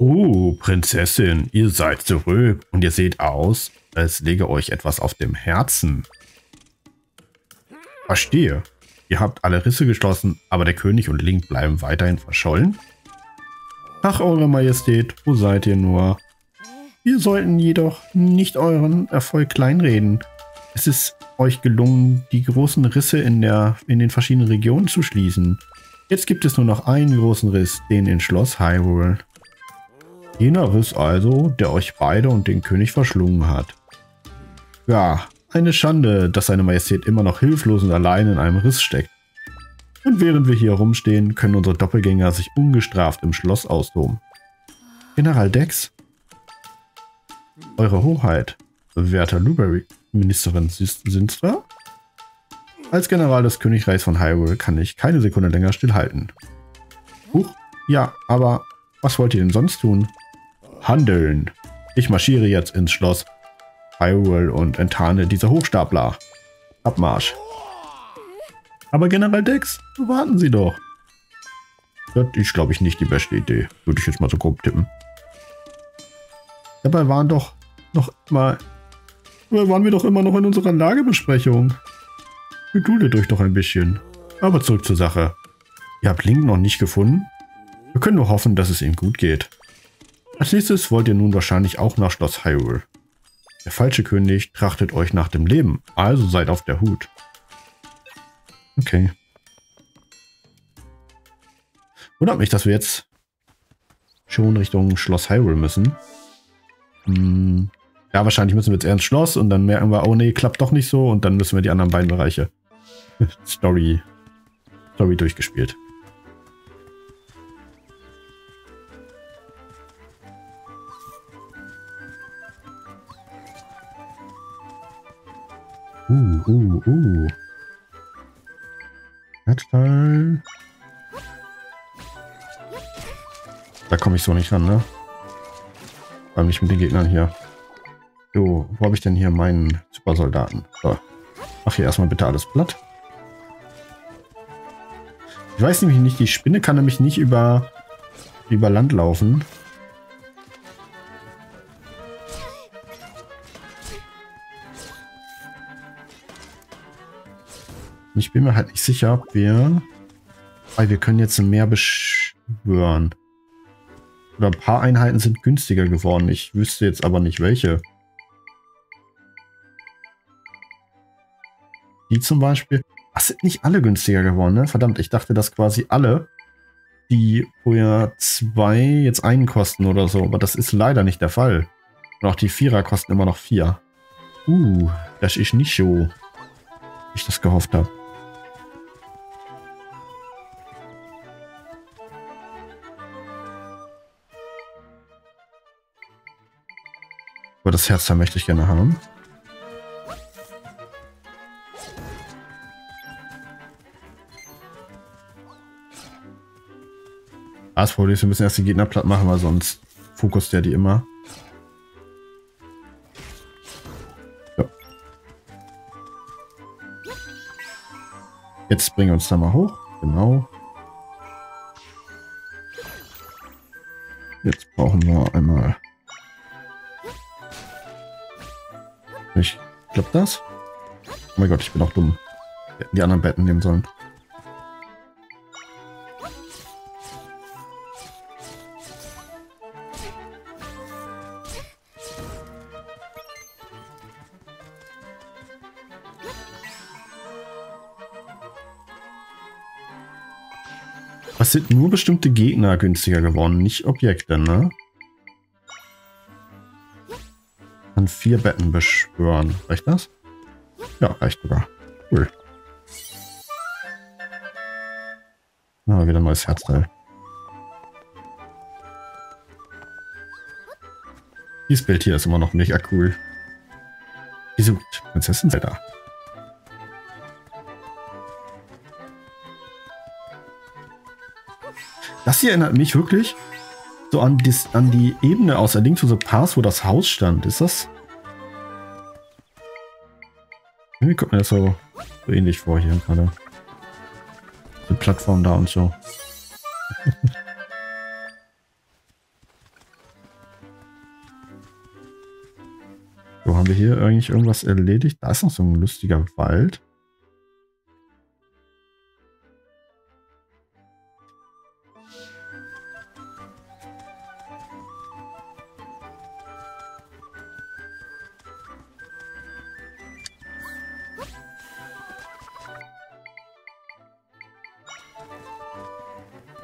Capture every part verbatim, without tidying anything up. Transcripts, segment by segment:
Oh, Prinzessin, ihr seid zurück und ihr seht aus, als lege euch etwas auf dem Herzen. Verstehe. Ihr habt alle Risse geschlossen, aber der König und Link bleiben weiterhin verschollen? Ach, Eure Majestät, wo seid ihr nur? Wir sollten jedoch nicht euren Erfolg kleinreden. Es ist euch gelungen, die großen Risse in, der, in den verschiedenen Regionen zu schließen. Jetzt gibt es nur noch einen großen Riss, den in Schloss Hyrule. Jener Riss also, der euch beide und den König verschlungen hat. Ja, eine Schande, dass seine Majestät immer noch hilflos und allein in einem Riss steckt. Und während wir hier rumstehen, können unsere Doppelgänger sich ungestraft im Schloss austoben. General Dex, Eure Hoheit, werter Lubbery, Ministerin Sinster? Als General des Königreichs von Hyrule kann ich keine Sekunde länger stillhalten. Huch, ja, aber was wollt ihr denn sonst tun? Handeln! Ich marschiere jetzt ins Schloss Hyrule und enttarne diese Hochstapler. Abmarsch! Aber General Dex, warten Sie doch! Das ist, glaube ich, nicht die beste Idee. Würde ich jetzt mal so grob tippen. Dabei waren doch noch mal... waren wir doch immer noch in unserer Lagebesprechung. Geduldet euch doch ein bisschen. Aber zurück zur Sache. Ihr habt Link noch nicht gefunden? Wir können nur hoffen, dass es ihm gut geht. Als nächstes wollt ihr nun wahrscheinlich auch nach Schloss Hyrule. Der falsche König trachtet euch nach dem Leben, also seid auf der Hut. Okay. Wundert mich, dass wir jetzt schon Richtung Schloss Hyrule müssen. Hm. Ja, wahrscheinlich müssen wir jetzt eher ins Schloss und dann merken wir, oh nee, klappt doch nicht so und dann müssen wir die anderen beiden Bereiche Story, Story durchgespielt. Uh, uh, uh. Herzteil. Da komme ich so nicht ran, ne? Weil mich mit den Gegnern hier... So, wo habe ich denn hier meinen Supersoldaten? So. Mach hier erstmal bitte alles platt. Ich weiß nämlich nicht, die Spinne kann nämlich nicht über, über Land laufen. Ich bin mir halt nicht sicher, ob wir... Weil wir können jetzt ein Meer beschwören. Oder ein paar Einheiten sind günstiger geworden. Ich wüsste jetzt aber nicht welche. Die zum Beispiel, ach, sind nicht alle günstiger geworden, ne? Verdammt, ich dachte, dass quasi alle, die vorher zwei jetzt einen kosten oder so, aber das ist leider nicht der Fall. Und auch die Vierer kosten immer noch vier. Uh, das ist nicht so, wie ich das gehofft habe. Aber das Herz da möchte ich gerne haben. Das Problem ist, wir müssen erst die Gegner platt machen, weil sonst fokussiert der die immer. So. Jetzt bringen wir uns da mal hoch. Genau. Jetzt brauchen wir einmal... Ich glaube das. Oh mein Gott, ich bin auch dumm. Wir hätten die anderen Betten nehmen sollen. Es sind nur bestimmte Gegner günstiger geworden, nicht Objekte, ne? An vier Betten beschwören. Reicht das? Ja, reicht sogar. Cool. Na, ah, wieder ein neues Herzteil. Dieses Bild hier ist immer noch mega cool. Diese Prinzessin Zelda. Das hier erinnert mich wirklich so an, dis, an die Ebene aus A Link to the Past, wo das Haus stand. Ist das? Irgendwie kommt mir das so, so ähnlich vor hier gerade. Die Plattform da und so. So, haben wir hier eigentlich irgendwas erledigt? Da ist noch so ein lustiger Wald.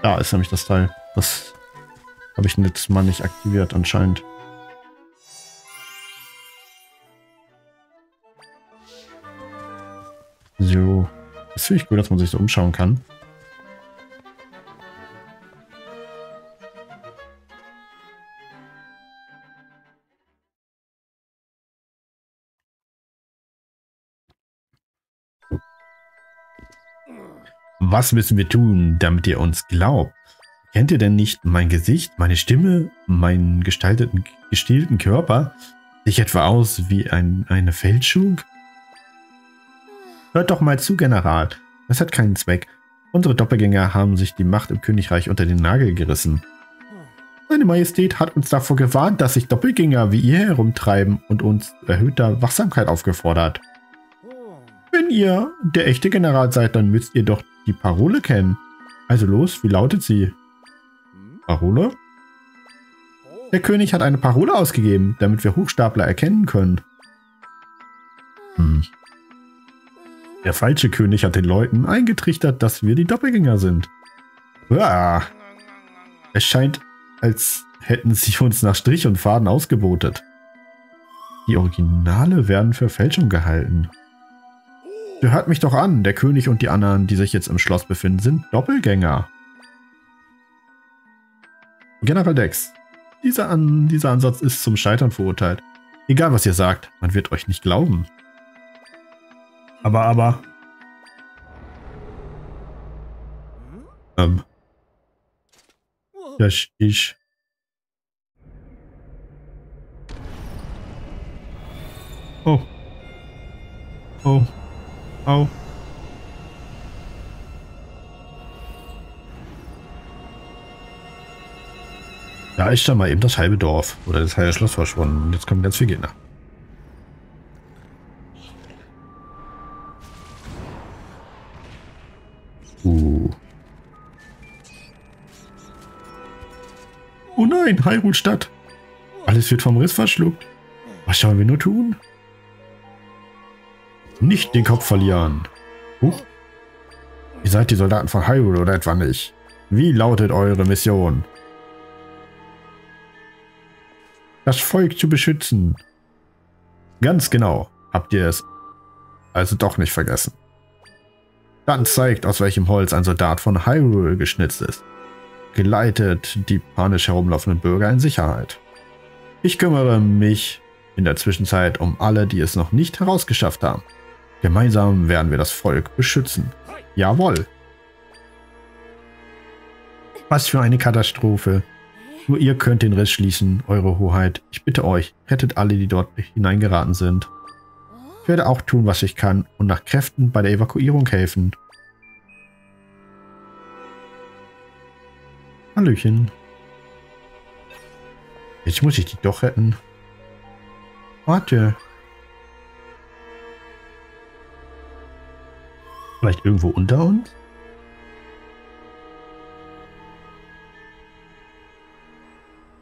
Da ist nämlich das Teil. Das habe ich letztes Mal nicht aktiviert anscheinend. So. Das finde ich cool, dass man sich so umschauen kann. Was müssen wir tun, damit ihr uns glaubt? Kennt ihr denn nicht mein Gesicht, meine Stimme, meinen gestalteten, gestielten Körper? Sehe ich etwa aus wie ein, eine Fälschung? Hört doch mal zu, General. Das hat keinen Zweck. Unsere Doppelgänger haben sich die Macht im Königreich unter den Nagel gerissen. Seine Majestät hat uns davor gewarnt, dass sich Doppelgänger wie ihr herumtreiben und uns erhöhter Wachsamkeit aufgefordert. Wenn ihr der echte General seid, dann müsst ihr doch die Parole kennen. Also los, wie lautet sie? Parole? Der König hat eine Parole ausgegeben, damit wir Hochstapler erkennen können. Hm. Der falsche König hat den Leuten eingetrichtert, dass wir die Doppelgänger sind. Uah. Es scheint, als hätten sie uns nach Strich und Faden ausgebotet. Die Originale werden für Fälschung gehalten. Hört mich doch an, der König und die anderen, die sich jetzt im Schloss befinden, sind Doppelgänger. General Dex, dieser, an, dieser Ansatz ist zum Scheitern verurteilt. Egal was ihr sagt, man wird euch nicht glauben. Aber, aber... Ähm... Das ist... Oh. Oh. Au. Da ist dann mal eben das halbe Dorf oder das halbe Schloss verschwunden und jetzt kommen ganz viele Gegner. Uh. Oh nein, Hyrule Stadt. Alles wird vom Riss verschluckt. Was sollen wir nur tun? Nicht den Kopf verlieren. Huch. Ihr seid die Soldaten von Hyrule oder etwa nicht? Wie lautet eure Mission? Das Volk zu beschützen. Ganz genau. Habt ihr es also doch nicht vergessen. Dann zeigt, aus welchem Holz ein Soldat von Hyrule geschnitzt ist. Geleitet die panisch herumlaufenden Bürger in Sicherheit. Ich kümmere mich in der Zwischenzeit um alle, die es noch nicht herausgeschafft haben. Gemeinsam werden wir das Volk beschützen. Jawohl. Was für eine Katastrophe. Nur ihr könnt den Riss schließen, eure Hoheit. Ich bitte euch, rettet alle, die dort hineingeraten sind. Ich werde auch tun, was ich kann und nach Kräften bei der Evakuierung helfen. Hallöchen. Jetzt muss ich die doch retten. Warte. Vielleicht irgendwo unter uns?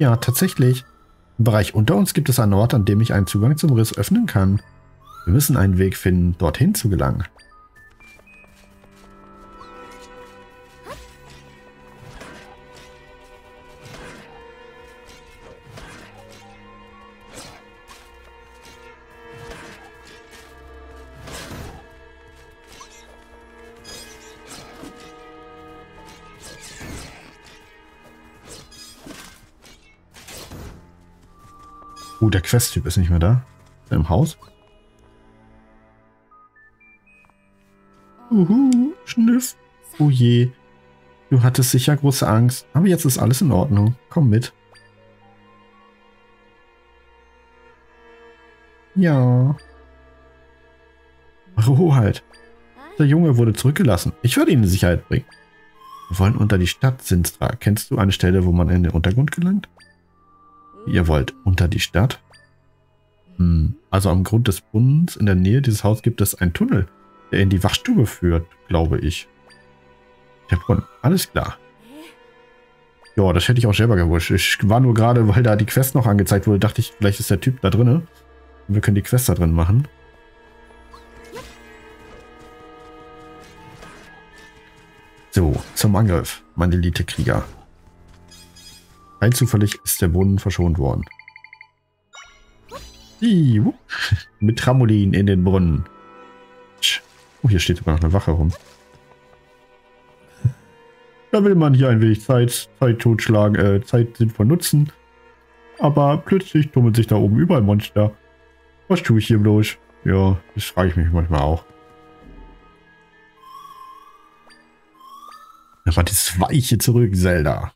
Ja, tatsächlich. Im Bereich unter uns gibt es einen Ort, an dem ich einen Zugang zum Riss öffnen kann. Wir müssen einen Weg finden, dorthin zu gelangen. Oh, der Quest-Typ ist nicht mehr da. Ist er im Haus? Uhu, Schnüff. Oh je. Du hattest sicher große Angst. Aber jetzt ist alles in Ordnung. Komm mit. Ja. Eure Hoheit. Der Junge wurde zurückgelassen. Ich werde ihn in Sicherheit bringen. Wir wollen unter die Stadt, Sinstra. Kennst du eine Stelle, wo man in den Untergrund gelangt? Ihr wollt unter die Stadt? Also am Grund des Brunnens in der Nähe dieses Hauses gibt es einen Tunnel, der in die Wachstube führt, glaube ich. Der Brunnen, alles klar. Ja, das hätte ich auch selber gewusst. Ich war nur gerade, weil da die Quest noch angezeigt wurde, dachte ich, vielleicht ist der Typ da drin. Und wir können die Quest da drin machen. So, zum Angriff, mein Elite-Krieger. Rein zufällig ist der Brunnen verschont worden. Mit Trampolin in den Brunnen. Oh, hier steht sogar noch eine Wache rum. Da will man hier ein wenig Zeit, Zeit totschlagen, äh, Zeit sinnvoll nutzen. Aber plötzlich tummeln sich da oben überall Monster. Was tue ich hier bloß? Ja, das frage ich mich manchmal auch. Da war dieses Weiche zurück, Zelda.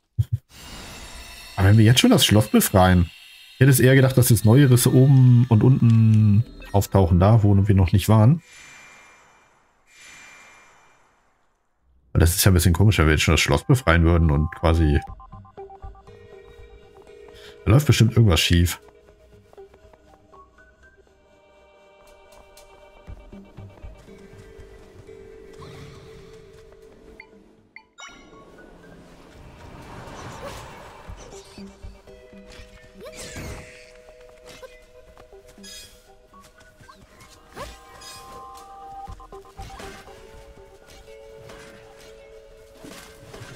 Aber wenn wir jetzt schon das Schloss befreien. Ich hätte es eher gedacht, dass jetzt neue Risse oben und unten auftauchen, da wo wir noch nicht waren. Aber das ist ja ein bisschen komisch, wenn wir jetzt schon das Schloss befreien würden und quasi... Da läuft bestimmt irgendwas schief.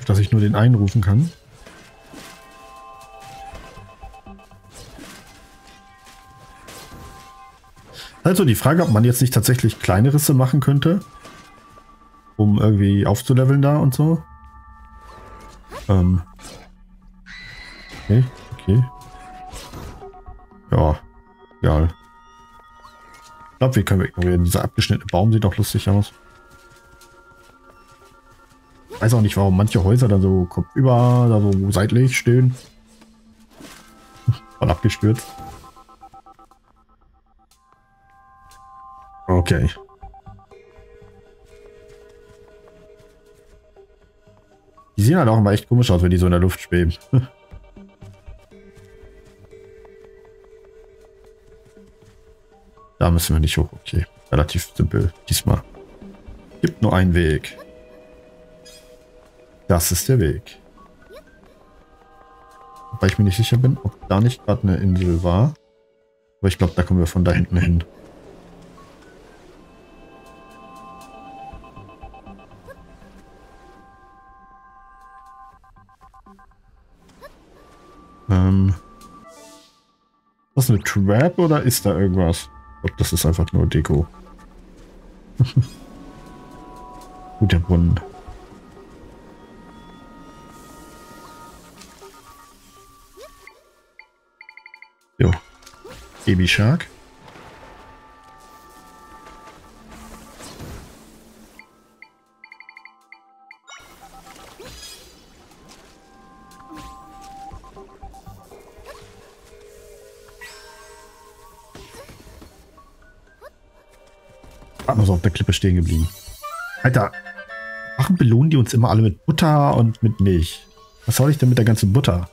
Dass ich nur den einrufen kann. Also die Frage, ob man jetzt nicht tatsächlich kleine Risse machen könnte, um irgendwie aufzuleveln da und so. Ähm. Okay, okay. Ja, egal. Ich glaube, wir können ignorieren. Dieser abgeschnittene Baum sieht doch lustig aus. Ich weiß auch nicht, warum manche Häuser dann so kopfüber, da so seitlich stehen. Voll abgestürzt. Okay. Die sehen halt auch immer echt komisch aus, wenn die so in der Luft schweben. Da müssen wir nicht hoch. Okay, relativ simpel diesmal. Gibt nur einen Weg. Das ist der Weg. Weil ich mir nicht sicher bin, ob da nicht gerade eine Insel war. Aber ich glaube, da kommen wir von da hinten hin. Ähm. Ist das eine Trap oder ist da irgendwas? Ich glaube, das ist einfach nur Deko. Guter Brunnen. Jo. Baby Shark. Warte mal, so auf der Klippe stehen geblieben. Alter, warum belohnen die uns immer alle mit Butter und mit Milch? Was soll ich denn mit der ganzen Butter?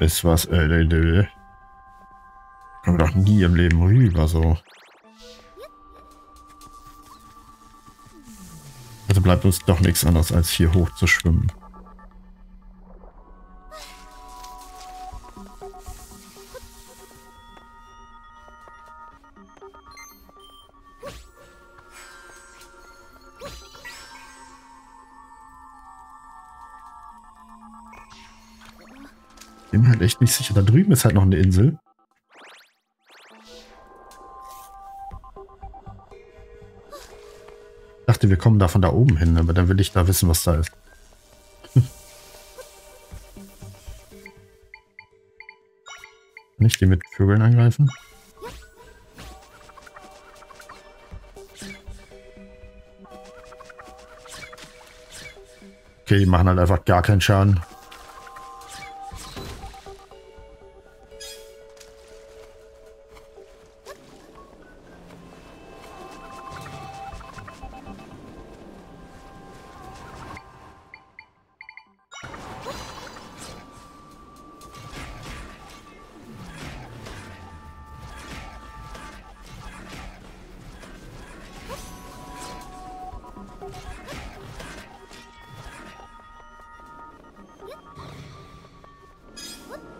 Ist was, äh, dä, dä, dä. Kommen wir doch nie im Leben rüber, so. Also bleibt uns doch nichts anderes, als hier hoch zu schwimmen. Echt nicht sicher. Da drüben ist halt noch eine Insel. Ich dachte, wir kommen da von da oben hin, aber dann will ich da wissen, was da ist. Kann ich die mit Vögeln angreifen? Okay, die machen halt einfach gar keinen Schaden.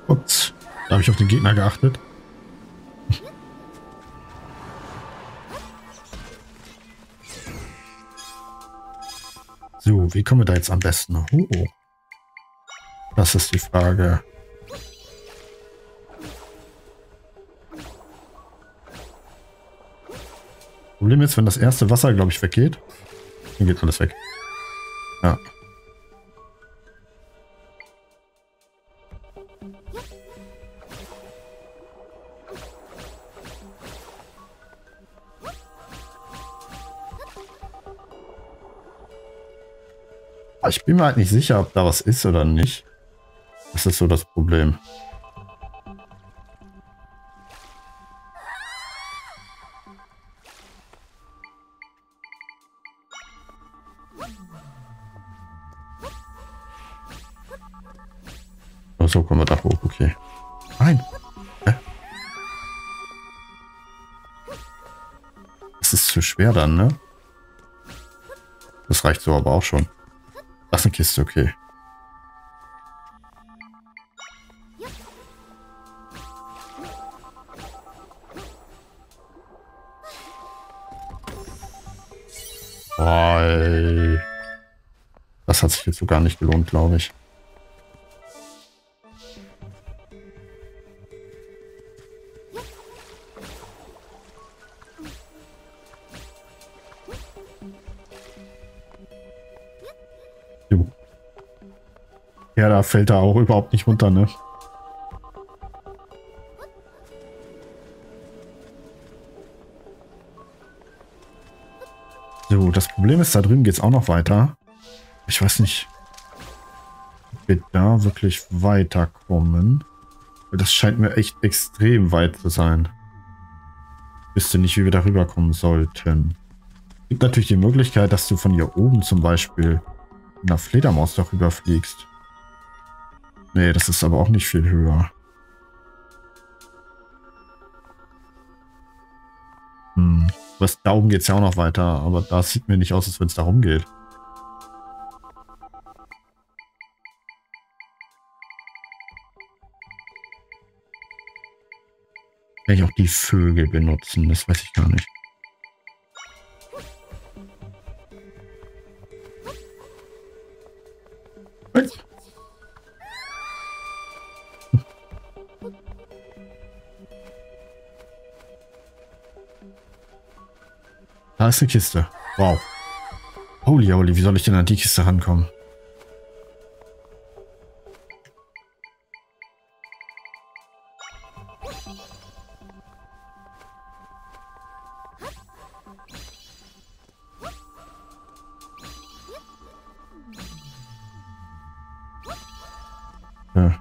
Ups, da habe ich auf den Gegner geachtet. So, wie kommen wir da jetzt am besten? Oh, das ist die Frage. Problem ist, wenn das erste Wasser, glaube ich, weggeht, dann geht alles weg. Ja. Ich bin mir halt nicht sicher, ob da was ist oder nicht. Das ist so das Problem. Oh, so kommen wir da hoch, okay. Nein! Hä? Das ist zu schwer dann, ne? Das reicht so aber auch schon. Das ist eine Kiste, okay. Boah, das hat sich jetzt so gar nicht gelohnt, glaube ich. Ja, da fällt er auch überhaupt nicht runter, ne? So, das Problem ist, da drüben geht es auch noch weiter. Ich weiß nicht, ob wir da wirklich weiterkommen. Das scheint mir echt extrem weit zu sein. Ich wüsste nicht, wie wir da rüberkommen sollten. Es gibt natürlich die Möglichkeit, dass du von hier oben zum Beispiel mit einer Fledermaus darüber fliegst. Nee, das ist aber auch nicht viel höher. Hm. Was, da oben geht es ja auch noch weiter, aber das sieht mir nicht aus, als wenn es da rumgeht. Vielleicht auch die Vögel benutzen, das weiß ich gar nicht. Was? Da ist eine Kiste. Wow. Holy, holy, wie soll ich denn an die Kiste rankommen? Ja.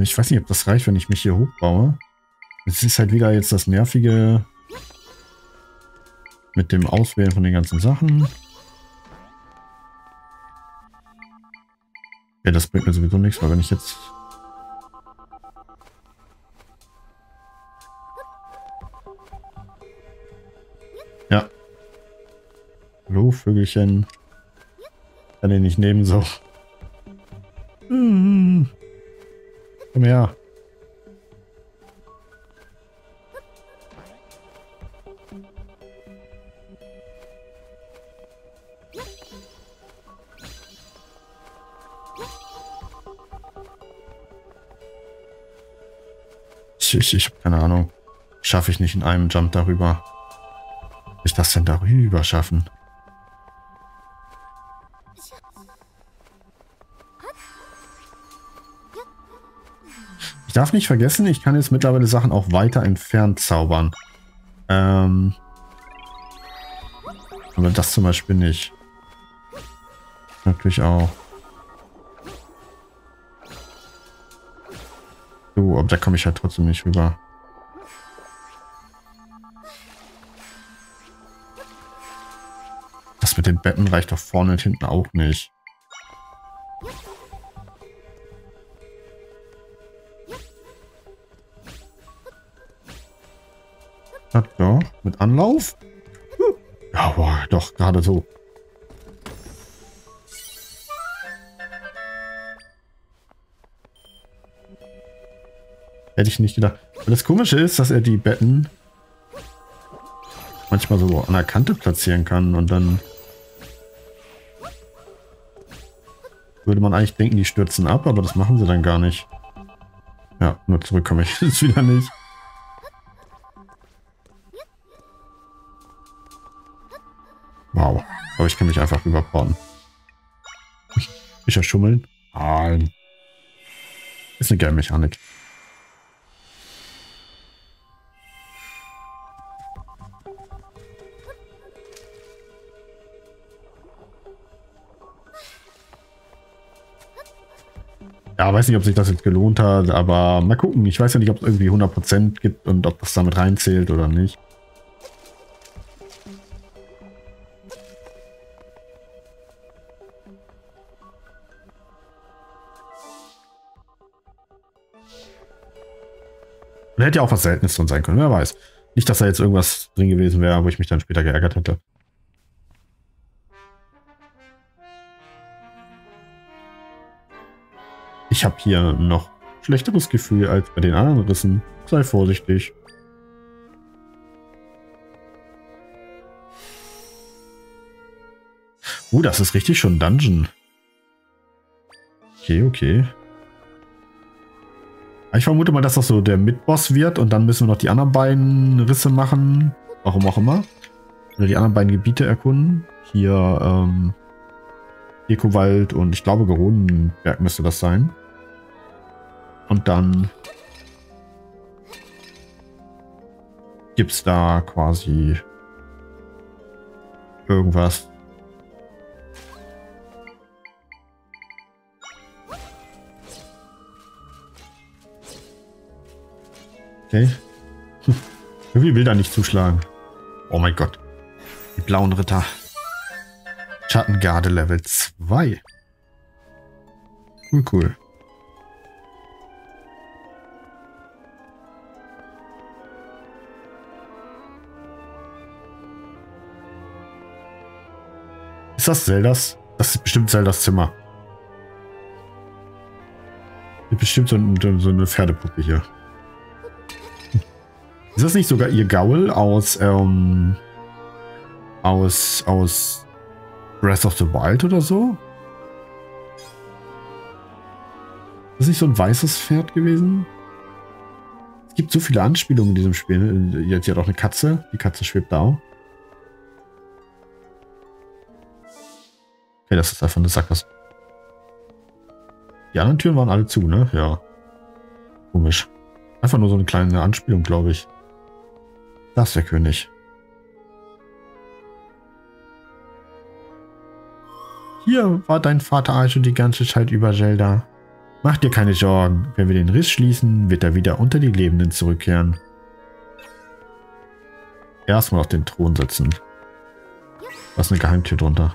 Ich weiß nicht, ob das reicht, wenn ich mich hier hochbaue. Es ist halt wieder jetzt das Nervige mit dem Auswählen von den ganzen Sachen. Ja, das bringt mir sowieso nichts, weil wenn ich jetzt... Ja. Hallo, Vögelchen. Kann ich nicht nehmen, so. Komm her. Ich, ich habe keine Ahnung. Schaffe ich nicht in einem Jump darüber. Kann ich das denn darüber schaffen? Ich darf nicht vergessen, ich kann jetzt mittlerweile Sachen auch weiter entfernt zaubern. Ähm aber das zum Beispiel nicht. Natürlich auch. So, aber da komme ich halt trotzdem nicht rüber. Das mit den Betten reicht doch vorne und hinten auch nicht. Hat doch mit Anlauf? Ja, boah, doch, gerade so. Hätte ich nicht gedacht. Und das Komische ist, dass er die Betten manchmal so an der Kante platzieren kann und dann würde man eigentlich denken, die stürzen ab, aber das machen sie dann gar nicht. Ja, nur zurückkomme ich jetzt wieder nicht. Wow, aber ich kann mich einfach überbauen. Ich ja schummeln. Nein. Ist eine geile Mechanik. Ja, weiß nicht, ob sich das jetzt gelohnt hat, aber mal gucken. Ich weiß ja nicht, ob es irgendwie hundert Prozent gibt und ob das damit reinzählt oder nicht. Und hätte ja auch was Seltenes drin sein können, wer weiß. Nicht, dass da jetzt irgendwas drin gewesen wäre, wo ich mich dann später geärgert hätte. Ich habe hier noch schlechteres Gefühl als bei den anderen Rissen. Sei vorsichtig. Uh, das ist richtig schon ein Dungeon. Okay, okay. Ich vermute mal, dass das so der Midboss wird und dann müssen wir noch die anderen beiden Risse machen. Warum auch immer. Oder die anderen beiden Gebiete erkunden. Hier, ähm, Eko-Wald und ich glaube Gerodenberg müsste das sein. Und dann gibt es da quasi irgendwas. Okay. Irgendwie will da nicht zuschlagen. Oh mein Gott. Die blauen Ritter. Schattengarde Level zwei. Cool, cool. Ist das Zeldas? Das ist bestimmt Zeldas Zimmer. Ist bestimmt so, ein, so eine Pferdepuppe hier. Ist das nicht sogar ihr Gaul aus, ähm, aus, aus Breath of the Wild oder so? Ist das nicht so ein weißes Pferd gewesen? Es gibt so viele Anspielungen in diesem Spiel. Jetzt hat auch eine Katze. Die Katze schwebt da auch. Okay, das ist einfach eine Sackgasse. Die anderen Türen waren alle zu, ne? Ja. Komisch. Einfach nur so eine kleine Anspielung, glaube ich. Das ist der König. Hier war dein Vater also die ganze Zeit über, Zelda. Mach dir keine Sorgen. Wenn wir den Riss schließen, wird er wieder unter die Lebenden zurückkehren. Erstmal auf den Thron setzen. Da ist eine Geheimtür drunter.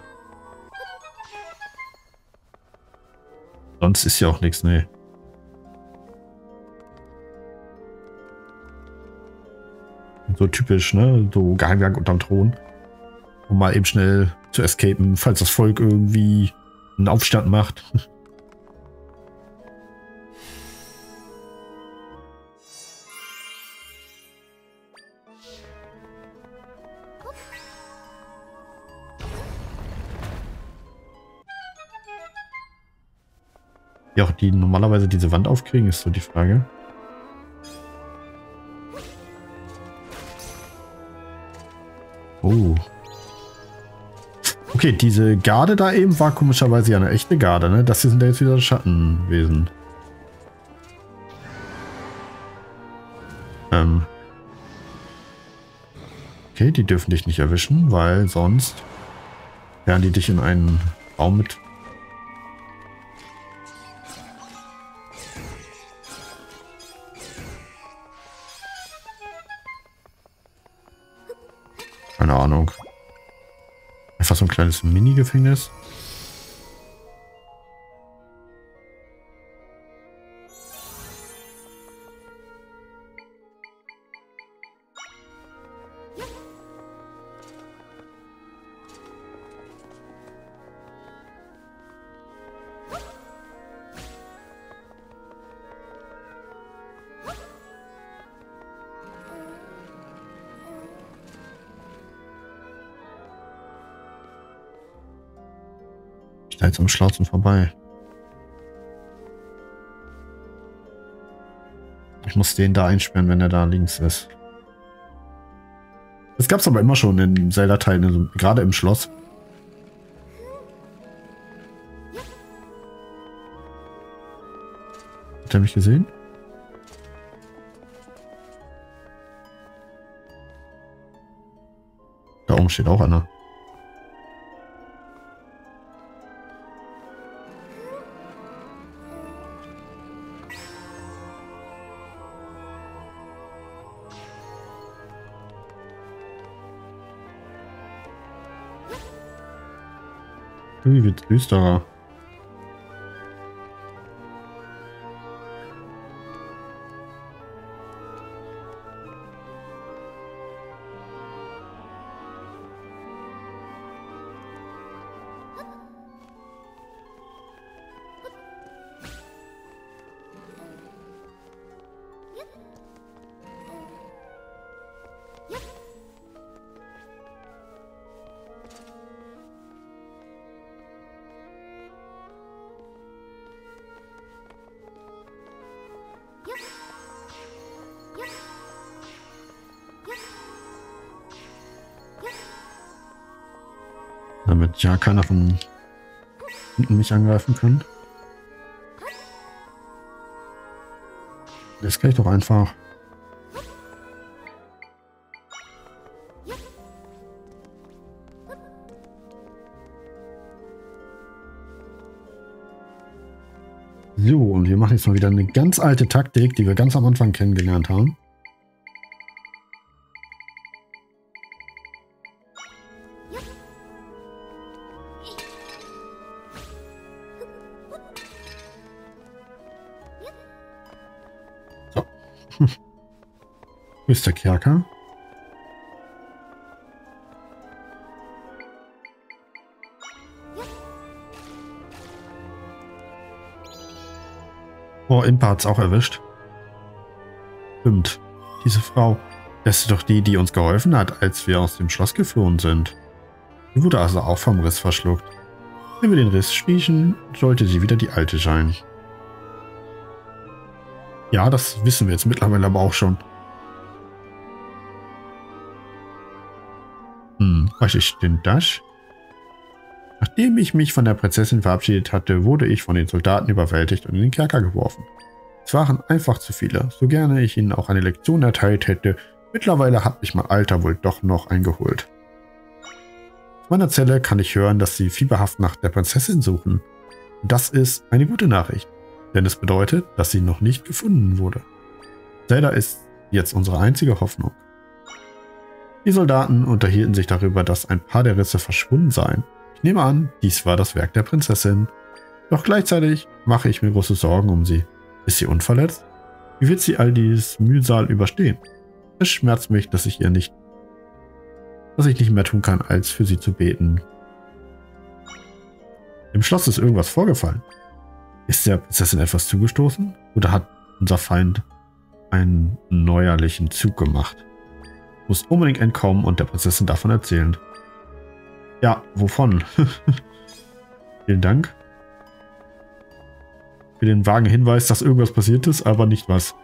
Sonst ist ja auch nichts, ne. So typisch, ne? So Geheimgang unterm Thron. Um mal eben schnell zu escapen, falls das Volk irgendwie einen Aufstand macht. Ja, auch die normalerweise diese Wand aufkriegen, ist so die Frage. Oh. Okay, diese Garde da eben war komischerweise ja eine echte Garde, ne? Das hier sind ja jetzt wieder Schattenwesen. Ähm. Okay, die dürfen dich nicht erwischen, weil sonst werden die dich in einen Raum mit... Keine Ahnung. Einfach so ein kleines Mini-Gefängnis. da jetzt am Schlauzen vorbei. Ich muss den da einsperren, wenn er da links ist. Das gab es aber immer schon in Zelda-Teilen, also gerade im Schloss. Hat er mich gesehen? Da oben steht auch einer. Wie wird's düsterer? Damit ja keiner von hinten mich angreifen kann. Das kann ich doch einfach. So, und wir machen jetzt mal wieder eine ganz alte Taktik, die wir ganz am Anfang kennengelernt haben. Ist der Kerker? Oh, Impa hat's auch erwischt. Stimmt. Diese Frau. Das ist doch die, die uns geholfen hat, als wir aus dem Schloss geflohen sind. Sie wurde also auch vom Riss verschluckt. Wenn wir den Riss schließen, sollte sie wieder die alte sein. Ja, das wissen wir jetzt mittlerweile aber auch schon. Was ist denn das? Nachdem ich mich von der Prinzessin verabschiedet hatte, wurde ich von den Soldaten überwältigt und in den Kerker geworfen. Es waren einfach zu viele, so gerne ich ihnen auch eine Lektion erteilt hätte. Mittlerweile hat mich mein Alter wohl doch noch eingeholt. Aus meiner Zelle kann ich hören, dass sie fieberhaft nach der Prinzessin suchen. Das ist eine gute Nachricht, denn es bedeutet, dass sie noch nicht gefunden wurde. Zelda ist jetzt unsere einzige Hoffnung. Die Soldaten unterhielten sich darüber, dass ein paar der Risse verschwunden seien. Ich nehme an, dies war das Werk der Prinzessin. Doch gleichzeitig mache ich mir große Sorgen um sie. Ist sie unverletzt? Wie wird sie all dieses Mühsal überstehen? Es schmerzt mich, dass ich ihr nicht, dass ich nicht mehr tun kann, als für sie zu beten. Im Schloss ist irgendwas vorgefallen. Ist der Prinzessin etwas zugestoßen? Oder hat unser Feind einen neuerlichen Zug gemacht? Muss unbedingt entkommen und der Prinzessin davon erzählen. Ja, wovon? Vielen Dank für den vagen Hinweis, dass irgendwas passiert ist, aber nicht was.